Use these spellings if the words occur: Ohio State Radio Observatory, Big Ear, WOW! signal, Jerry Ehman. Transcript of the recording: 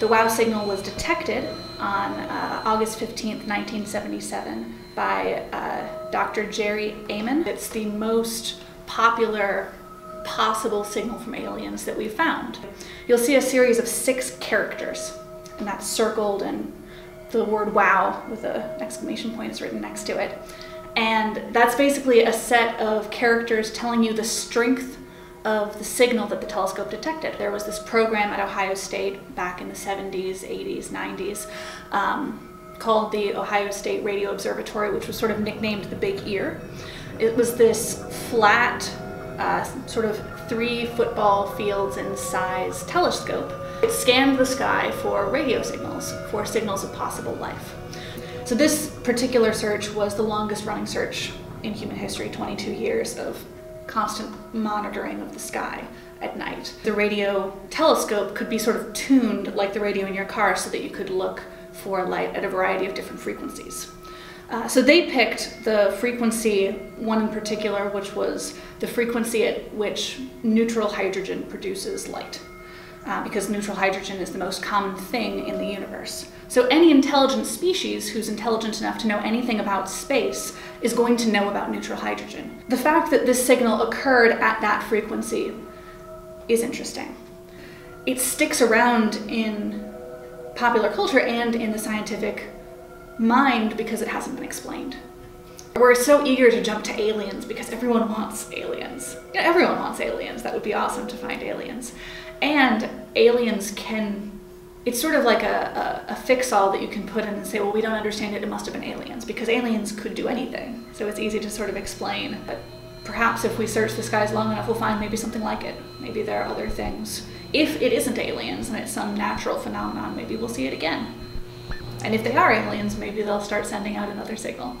The WOW! signal was detected on August 15th, 1977 by Dr. Jerry Ehman. It's the most popular possible signal from aliens that we've found. You'll see a series of 6 characters, and that's circled, and the word WOW! with an exclamation point is written next to it. And that's basically a set of characters telling you the strength of the signal that the telescope detected. There was this program at Ohio State back in the 70s, 80s, 90s called the Ohio State Radio Observatory, which was sort of nicknamed the Big Ear. It was this flat, sort of 3 football fields in size telescope. It scanned the sky for radio signals, for signals of possible life. So this particular search was the longest running search in human history, 22 years of constant monitoring of the sky at night. The radio telescope could be sort of tuned like the radio in your car so that you could look for light at a variety of different frequencies. So they picked the frequency, one in particular, which was the frequency at which neutral hydrogen produces light, because neutral hydrogen is the most common thing in the universe. So any intelligent species who's intelligent enough to know anything about space is going to know about neutral hydrogen. The fact that this signal occurred at that frequency is interesting. It sticks around in popular culture and in the scientific mind because it hasn't been explained. We're so eager to jump to aliens because everyone wants aliens. Yeah, everyone wants aliens. That would be awesome to find aliens. And aliens can, it's sort of like a fix-all that you can put in and say, well, we don't understand it, it must have been aliens, because aliens could do anything. So it's easy to sort of explain. But perhaps if we search the skies long enough, we'll find maybe something like it. Maybe there are other things. If it isn't aliens and it's some natural phenomenon, maybe we'll see it again. And if they are aliens, maybe they'll start sending out another signal.